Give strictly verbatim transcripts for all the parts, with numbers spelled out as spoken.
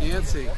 Nancy.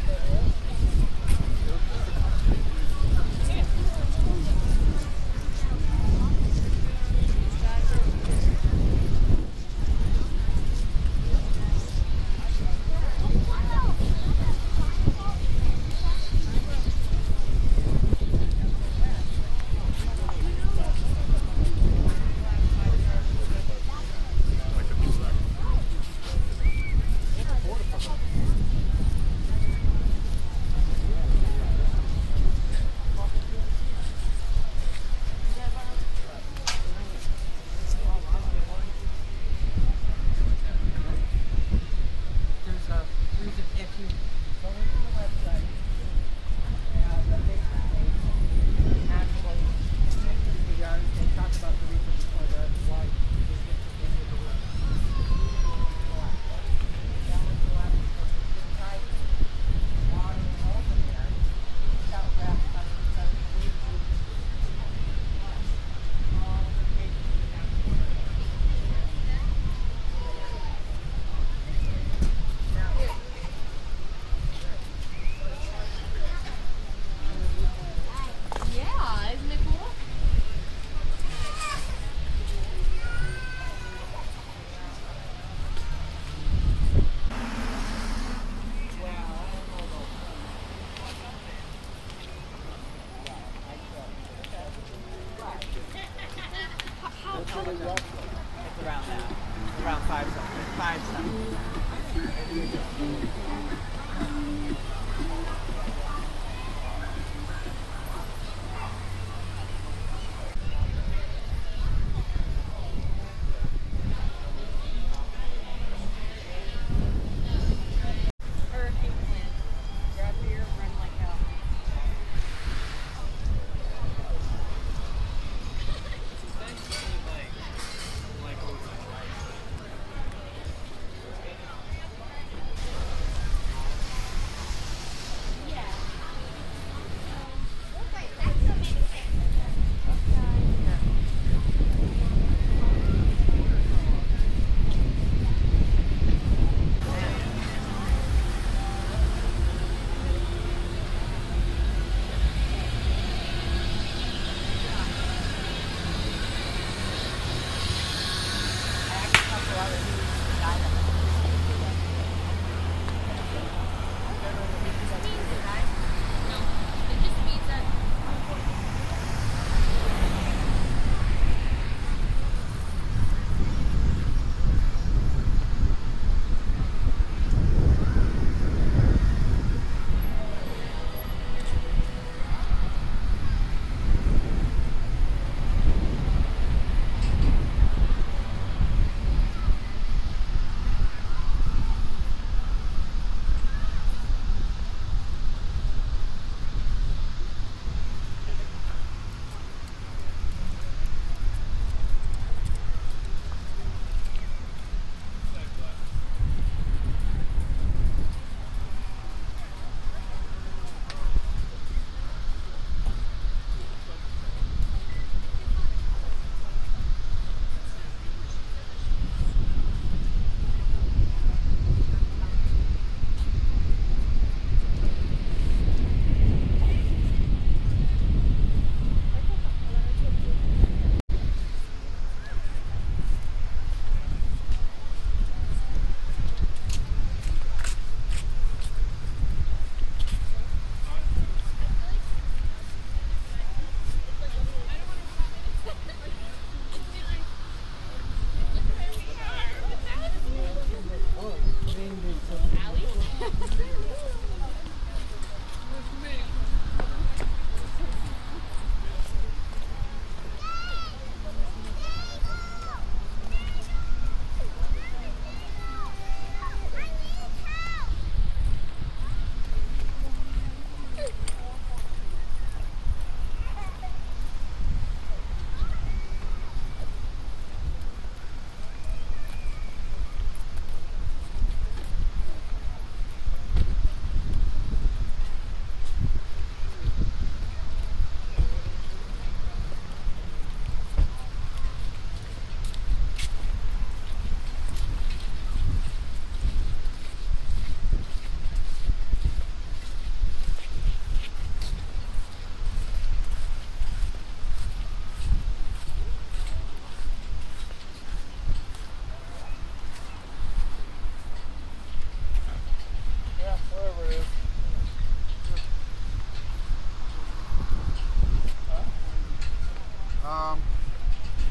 Um,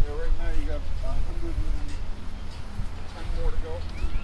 yeah, right now you got a hundred and ten more to go.